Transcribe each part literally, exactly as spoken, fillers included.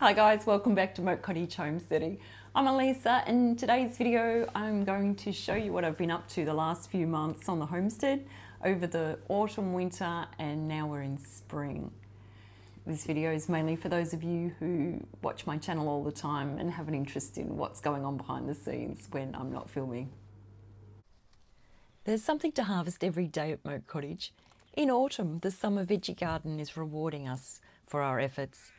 Hi guys, welcome back to Moat Cottage Homesteading. I'm Elissa and in today's video I'm going to show you what I've been up to the last few months on the homestead over the autumn, winter and now we're in spring. This video is mainly for those of you who watch my channel all the time and have an interest in what's going on behind the scenes when I'm not filming. There's something to harvest every day at Moat Cottage. In autumn, the summer veggie garden is rewarding us for our efforts.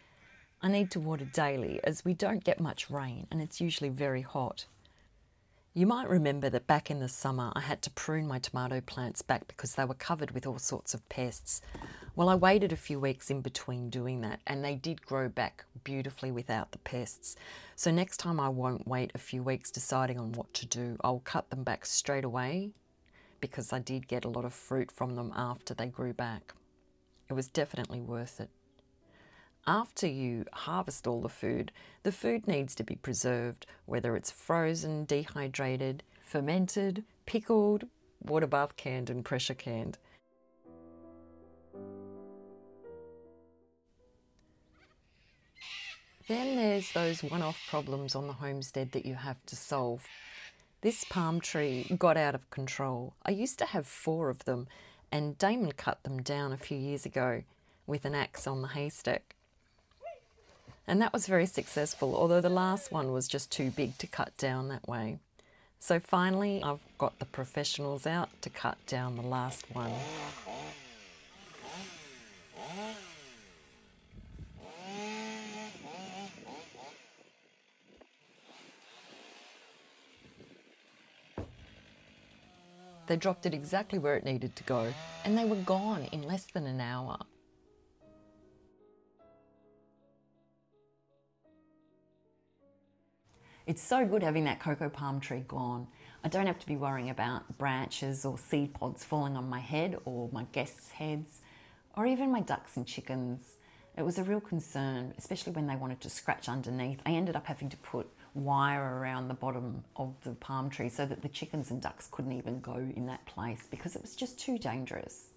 I need to water daily as we don't get much rain and it's usually very hot. You might remember that back in the summer I had to prune my tomato plants back because they were covered with all sorts of pests. Well, I waited a few weeks in between doing that and they did grow back beautifully without the pests. So next time I won't wait a few weeks deciding on what to do. I'll cut them back straight away because I did get a lot of fruit from them after they grew back. It was definitely worth it. After you harvest all the food, the food needs to be preserved, whether it's frozen, dehydrated, fermented, pickled, water bath canned and pressure canned. Then there's those one-off problems on the homestead that you have to solve. This palm tree got out of control. I used to have four of them and Damon cut them down a few years ago with an axe on the haystack. And that was very successful, although the last one was just too big to cut down that way. So finally, I've got the professionals out to cut down the last one. They dropped it exactly where it needed to go, and they were gone in less than an hour. It's so good having that cocoa palm tree gone. I don't have to be worrying about branches or seed pods falling on my head or my guests' heads or even my ducks and chickens. It was a real concern, especially when they wanted to scratch underneath. I ended up having to put wire around the bottom of the palm tree so that the chickens and ducks couldn't even go in that place because it was just too dangerous.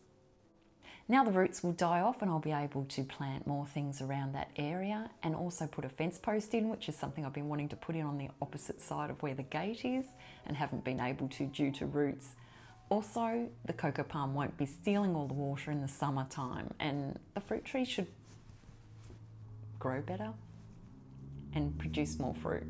Now the roots will die off and I'll be able to plant more things around that area and also put a fence post in, which is something I've been wanting to put in on the opposite side of where the gate is and haven't been able to due to roots. Also, the cocoa palm won't be stealing all the water in the summertime and the fruit tree should grow better and produce more fruit.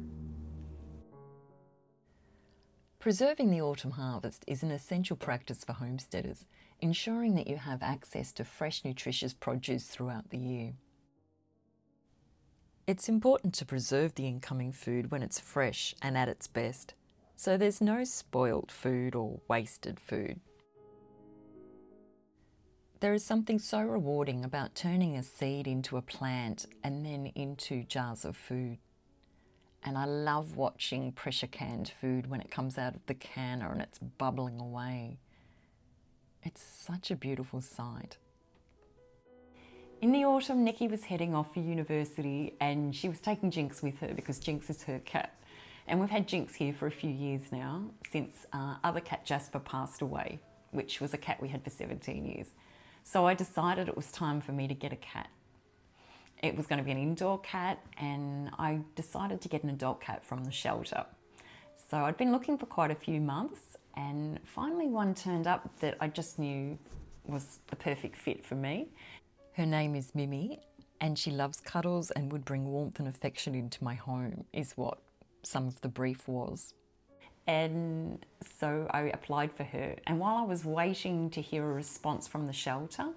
Preserving the autumn harvest is an essential practice for homesteaders, ensuring that you have access to fresh, nutritious produce throughout the year. It's important to preserve the incoming food when it's fresh and at its best, so there's no spoiled food or wasted food. There is something so rewarding about turning a seed into a plant and then into jars of food. And I love watching pressure canned food when it comes out of the canner and it's bubbling away. It's such a beautiful sight. In the autumn, Nikki was heading off for university and she was taking Jinx with her because Jinx is her cat. And we've had Jinx here for a few years now since our other cat Jasper passed away, which was a cat we had for seventeen years. So I decided it was time for me to get a cat. It was going to be an indoor cat and I decided to get an adult cat from the shelter. So I'd been looking for quite a few months and finally one turned up that I just knew was the perfect fit for me. Her name is Mimi and she loves cuddles and would bring warmth and affection into my home is what some of the brief was. And so I applied for her and while I was waiting to hear a response from the shelter,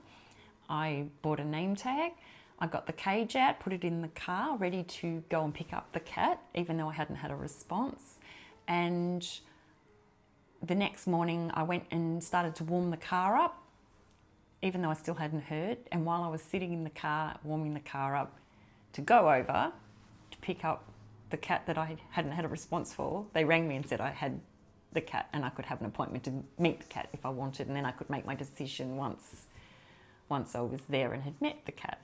I bought a name tag. I got the cage out, put it in the car, ready to go and pick up the cat, even though I hadn't had a response. And the next morning I went and started to warm the car up, even though I still hadn't heard. And while I was sitting in the car, warming the car up to go over to pick up the cat that I hadn't had a response for, they rang me and said I had the cat and I could have an appointment to meet the cat if I wanted. And then I could make my decision once, once I was there and had met the cat.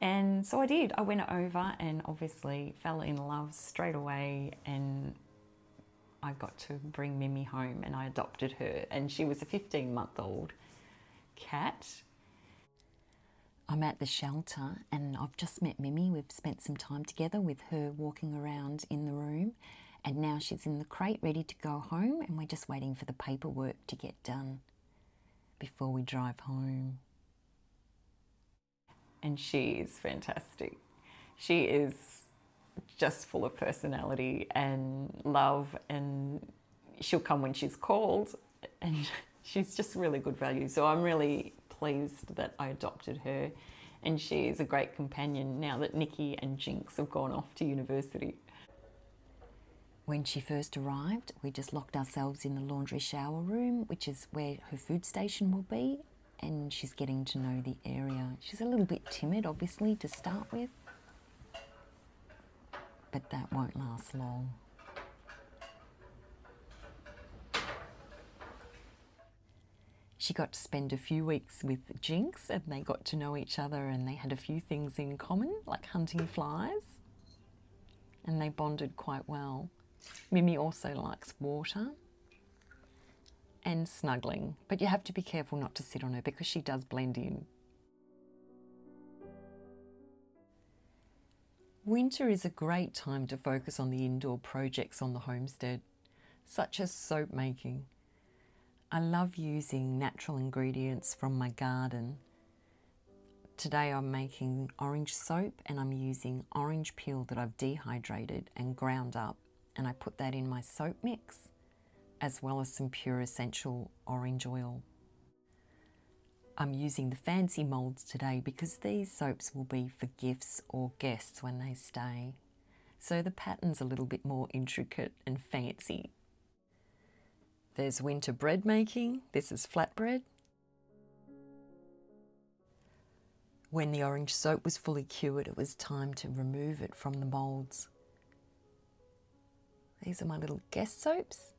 And so I did. I went over and obviously fell in love straight away and I got to bring Mimi home and I adopted her and she was a fifteen month old cat. I'm at the shelter and I've just met Mimi. We've spent some time together with her walking around in the room, and now she's in the crate ready to go home, and we're just waiting for the paperwork to get done before we drive home. And she is fantastic. She is just full of personality and love, and she'll come when she's called, and she's just really good value. So I'm really pleased that I adopted her, and she is a great companion now that Nikki and Jinx have gone off to university. When she first arrived, we just locked ourselves in the laundry shower room, which is where her food station will be, and she's getting to know the area. She's a little bit timid, obviously, to start with, but that won't last long. She got to spend a few weeks with Jinx, and they got to know each other, and they had a few things in common, like hunting flies, and they bonded quite well. Mimi also likes water and snuggling, but you have to be careful not to sit on her because she does blend in. Winter is a great time to focus on the indoor projects on the homestead, such as soap making. I love using natural ingredients from my garden. Today I'm making orange soap, and I'm using orange peel that I've dehydrated and ground up, and I put that in my soap mix, as well as some pure essential orange oil. I'm using the fancy molds today because these soaps will be for gifts or guests when they stay, so the pattern's a little bit more intricate and fancy. There's winter bread making. This is flatbread. When the orange soap was fully cured, it was time to remove it from the moulds. These are my little guest soaps.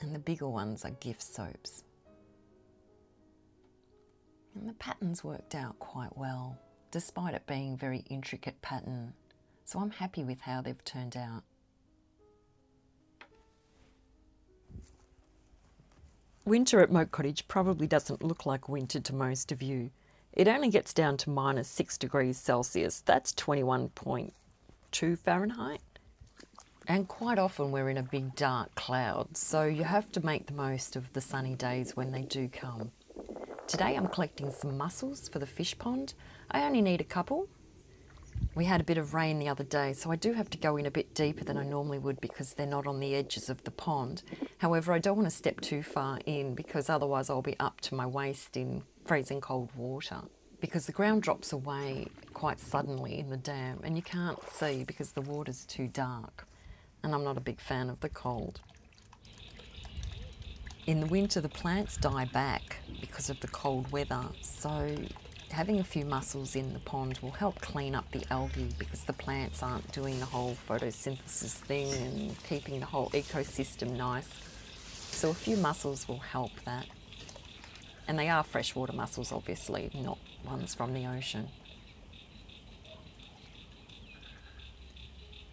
And the bigger ones are gift soaps. And the pattern's worked out quite well, despite it being a very intricate pattern. So I'm happy with how they've turned out. Winter at Moat Cottage probably doesn't look like winter to most of you. It only gets down to minus six degrees Celsius. That's twenty-one point two Fahrenheit. And quite often we're in a big dark cloud, so you have to make the most of the sunny days when they do come. Today I'm collecting some mussels for the fish pond. I only need a couple. We had a bit of rain the other day, so I do have to go in a bit deeper than I normally would because they're not on the edges of the pond. However, I don't want to step too far in because otherwise I'll be up to my waist in freezing cold water, because the ground drops away quite suddenly in the dam and you can't see because the water's too dark, and I'm not a big fan of the cold. In the winter, the plants die back because of the cold weather, so having a few mussels in the pond will help clean up the algae because the plants aren't doing the whole photosynthesis thing and keeping the whole ecosystem nice. So a few mussels will help that. And they are freshwater mussels, obviously, not ones from the ocean.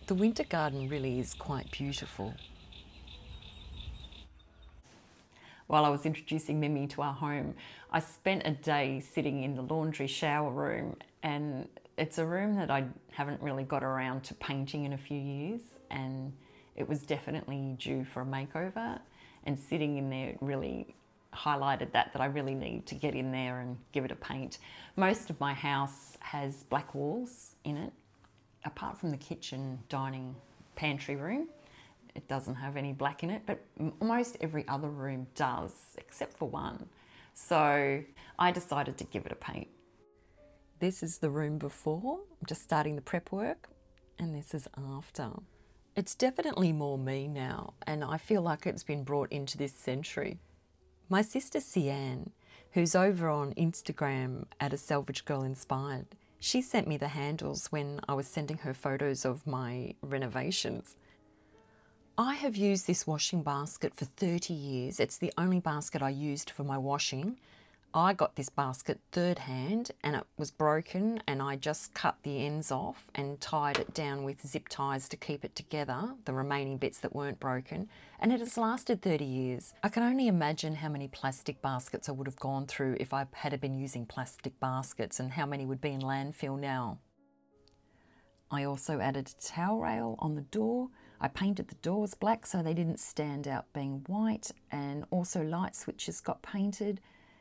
The winter garden really is quite beautiful. While I was introducing Mimi to our home, I spent a day sitting in the laundry shower room, and it's a room that I haven't really got around to painting in a few years, and it was definitely due for a makeover, and sitting in there really highlighted that, that I really need to get in there and give it a paint. Most of my house has black walls in it, apart from the kitchen, dining, pantry room. It doesn't have any black in it, but almost every other room does, except for one. So I decided to give it a paint. This is the room before. I'm just starting the prep work, and this is after. It's definitely more me now, and I feel like it's been brought into this century. My sister Sian, who's over on Instagram at a Salvage Girl Inspired, she sent me the handles when I was sending her photos of my renovations. I have used this washing basket for thirty years. It's the only basket I used for my washing. I got this basket third hand and it was broken, and I just cut the ends off and tied it down with zip ties to keep it together, the remaining bits that weren't broken, and it has lasted thirty years. I can only imagine how many plastic baskets I would have gone through if I had been using plastic baskets, and how many would be in landfill now. I also added a towel rail on the door. I painted the doors black so they didn't stand out being white, and also light switches got painted.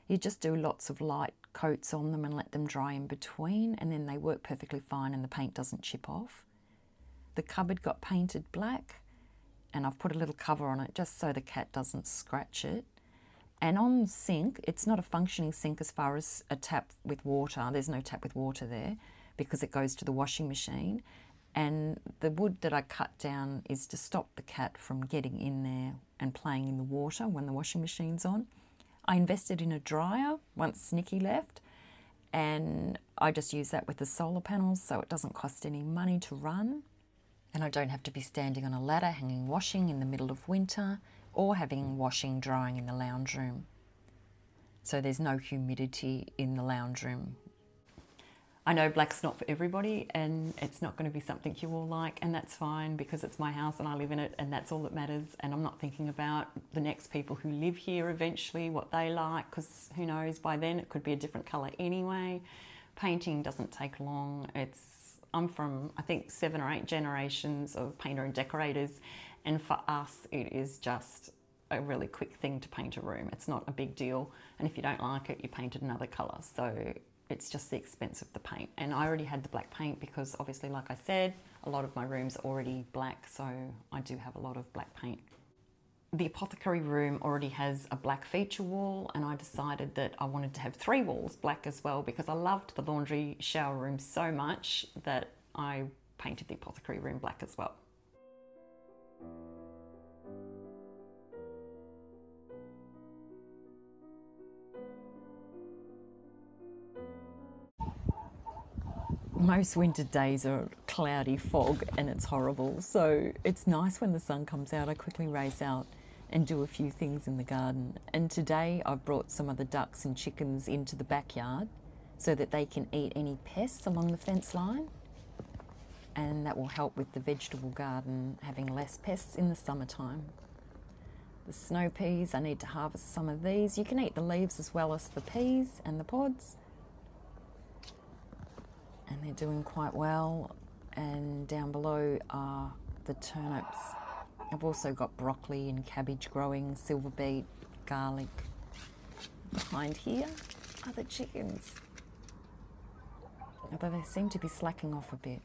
You just do lots of light coats on them and let them dry in between, and then they work perfectly fine and the paint doesn't chip off. The cupboard got painted black, and I've put a little cover on it just so the cat doesn't scratch it. And on the sink, it's not a functioning sink as far as a tap with water. There's no tap with water there because it goes to the washing machine. And the wood that I cut down is to stop the cat from getting in there and playing in the water when the washing machine's on. I invested in a dryer once Nikki left, and I just use that with the solar panels, so it doesn't cost any money to run. And I don't have to be standing on a ladder hanging washing in the middle of winter, or having washing drying in the lounge room. So there's no humidity in the lounge room. I know black's not for everybody, and it's not going to be something you all like, and that's fine, because it's my house and I live in it, and that's all that matters. And I'm not thinking about the next people who live here eventually, what they like, because who knows, by then it could be a different colour anyway. Painting doesn't take long. It's I'm from, I think, seven or eight generations of painter and decorators, and for us it is just a really quick thing to paint a room. It's not a big deal, and if you don't like it, you paint it another colour. So it's just the expense of the paint. And I already had the black paint because obviously, like I said, a lot of my rooms are already black, so I do have a lot of black paint. The apothecary room already has a black feature wall, and I decided that I wanted to have three walls black as well, because I loved the laundry shower room so much that I painted the apothecary room black as well. Most winter days are cloudy fog and it's horrible, so it's nice when the sun comes out. I quickly race out and do a few things in the garden, and today I've brought some of the ducks and chickens into the backyard so that they can eat any pests along the fence line, and that will help with the vegetable garden having less pests in the summertime. The snow peas, I need to harvest some of these. You can eat the leaves as well as the peas and the pods. And they're doing quite well. And down below are the turnips. I've also got broccoli and cabbage growing, silver beet, garlic. Behind here are the chickens, although they seem to be slacking off a bit.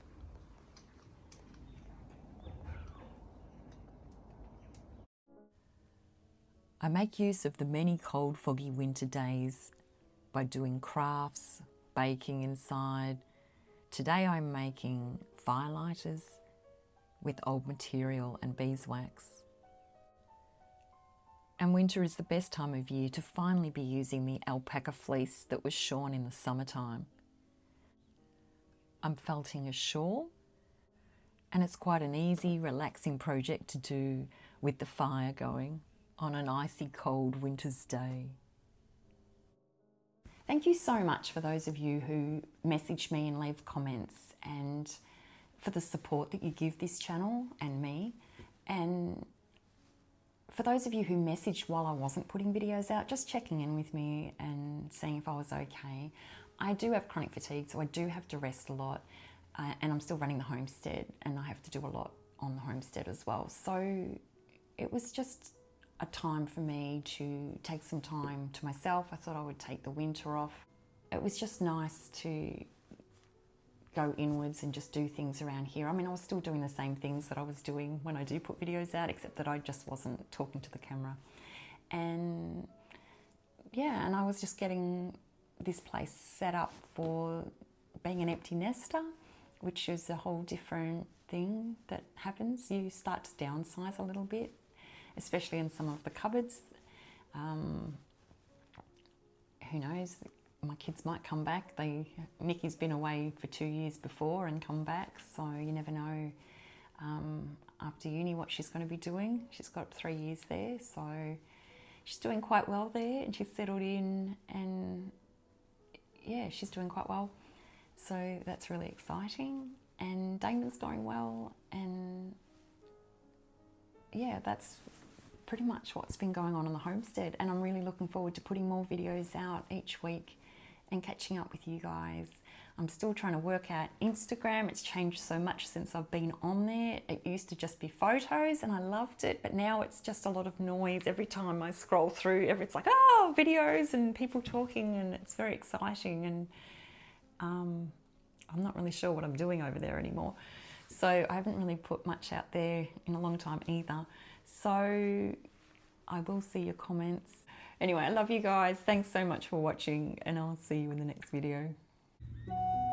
I make use of the many cold, foggy winter days by doing crafts, baking inside. Today I'm making firelighters with old material and beeswax. And winter is the best time of year to finally be using the alpaca fleece that was shorn in the summertime. I'm felting a shawl, and it's quite an easy, relaxing project to do with the fire going on an icy cold winter's day. Thank you so much for those of you who message me and leave comments, and for the support that you give this channel and me. And for those of you who messaged while I wasn't putting videos out, just checking in with me and seeing if I was okay. I do have chronic fatigue, so I do have to rest a lot, uh, and I'm still running the homestead, and I have to do a lot on the homestead as well. So it was just a time for me to take some time to myself. I thought I would take the winter off. It was just nice to go inwards and just do things around here. I mean, I was still doing the same things that I was doing when I do put videos out, except that I just wasn't talking to the camera. And yeah, and I was just getting this place set up for being an empty nester, which is a whole different thing that happens. You start to downsize a little bit, especially in some of the cupboards. Um, who knows, my kids might come back. They, Nikki's been away for two years before and come back, so you never know um, after uni what she's going to be doing. She's got three years there, so she's doing quite well there, and she's settled in, and yeah, she's doing quite well. So that's really exciting, and Damon's going well, and yeah, that's pretty much what's been going on on the homestead. And I'm really looking forward to putting more videos out each week and catching up with you guys. I'm still trying to work out Instagram. It's changed so much since I've been on there. It used to just be photos and I loved it, but now it's just a lot of noise. Every time I scroll through, it's like, oh, videos and people talking, and it's very exciting, and um, I'm not really sure what I'm doing over there anymore. So I haven't really put much out there in a long time either. So I will see your comments. Anyway, I love you guys. Thanks so much for watching, and I'll see you in the next video. Bye.